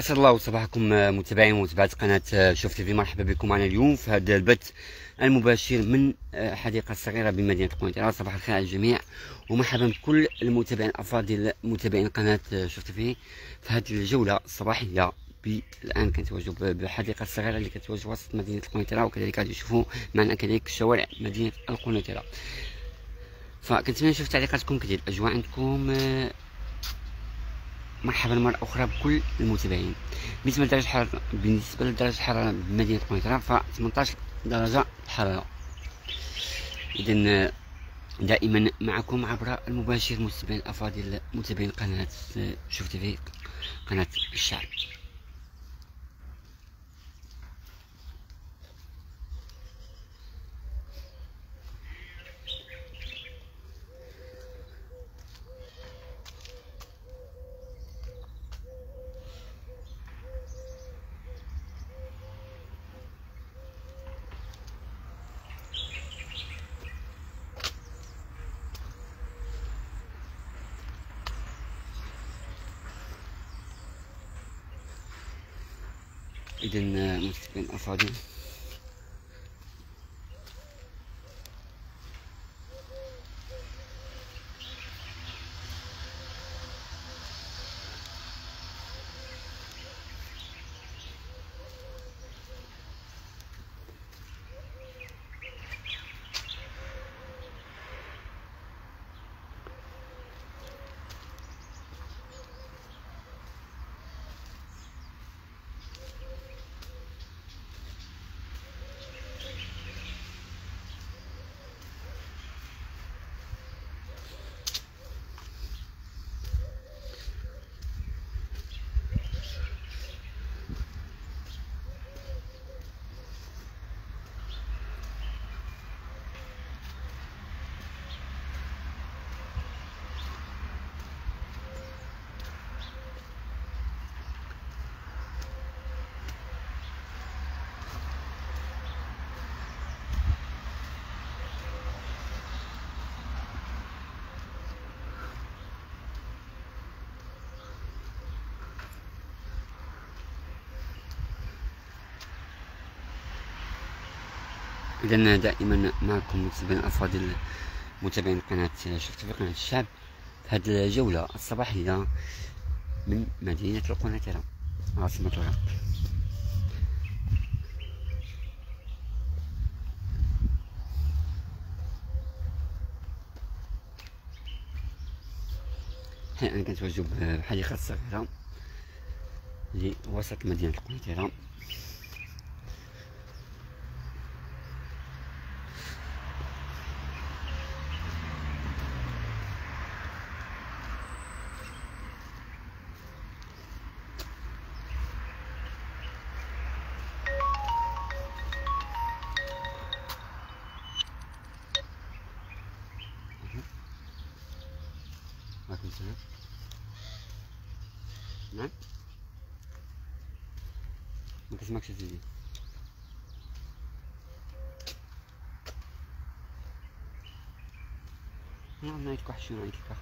اسعد الله صباحكم متابعين ومتابعات قناه شفتي، في مرحبا بكم معنا اليوم في هذا البث المباشر من حديقه صغيره بمدينه القنيطرة. صباح الخير على الجميع ومرحبا بكل المتابعين الافاضل متابعين قناه شفتي في هذه الجوله الصباحيه. الان كنتواجدوا بالحديقه الصغيره اللي كتواجد وسط مدينه القنيطرة، وكذلك غادي تشوفوا معنا كذلك شوارع مدينه القنيطرة. فكنتمنى نشوف تعليقاتكم كدير الاجواء عندكم. مرحبا مرة أخرى بكل المتابعين. بالنسبة لدرجة الحرارة بمدينة القنيطرة ف 18 درجة الحرارة. إذا دائما معكم عبر المباشر متابعين الأفاضل متابعين قناة شفتي في قناة الشعب. إذا متابعين الأفاضل إذا دائما معكم متابعين الأفاضل متابعين قناة شفتي في قناة الشعب في هذه الجولة الصباحية من مدينة القنيطرة عاصمة الرباط. الآن كنتواجدوا بحديقة صغيرة لوسط مدينة القنيطرة. نعم ما كنسمعكش زيدي. نعم نعيطلك واحد الشي ونعيطلك اخر.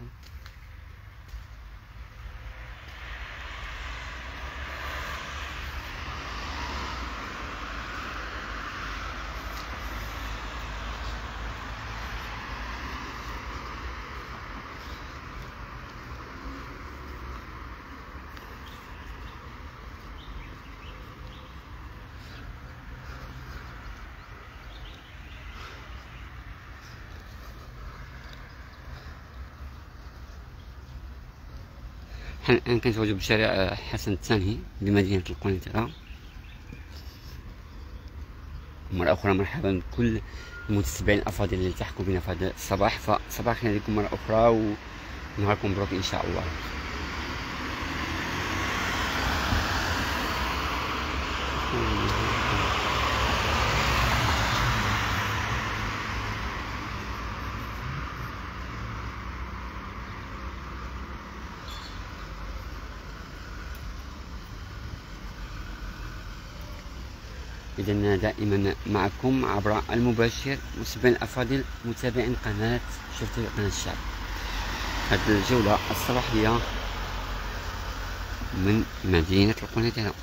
الآن كنتواجد بشارع حسن الثاني بمدينة القنيطرة. مرة أخرى مرحبا بكل المتابعين الأفاضل اللي التحقوا بنا في هذا الصباح. فصباح الخير عليكم مرة أخرى ونهاركم مبروك إن شاء الله. إذا دائما معكم عبر المباشر متابعين الأفاضل متابعين قناة شفتي قناة الشعب. هذه الجولة الصباحية من مدينة القنيطرة.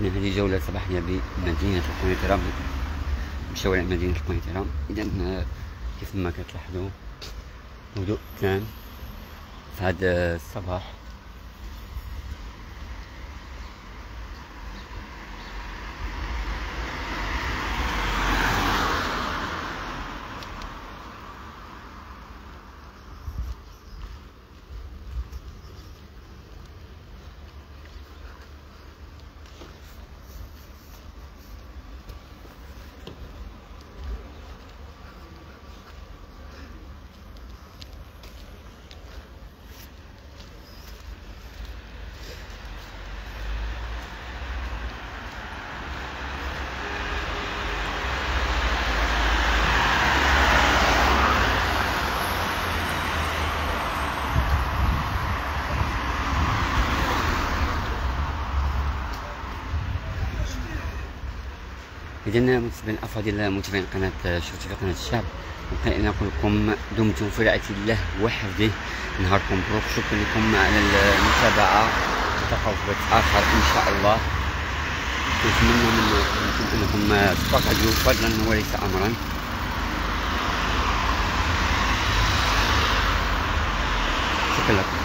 هذه جولة صباحية بمدينة القنيطرة، بشوارع مدينة القنيطرة. إذا كيف ما كتلاحظوا هدوء تام في هذا الصباح. إذا متابعين الأفاضل، متابعين قناة شفتي في قناة الشعب، يمكن أن أقول لكم دمتم في رعاية الله وحفظه. نهاركم مبروك، شكرا لكم على المتابعة، نلتقاو في بث آخر إن شاء الله. نتمنى منكم أنكم تفقدوا فضلا وليس أمرا. شكرا لكم.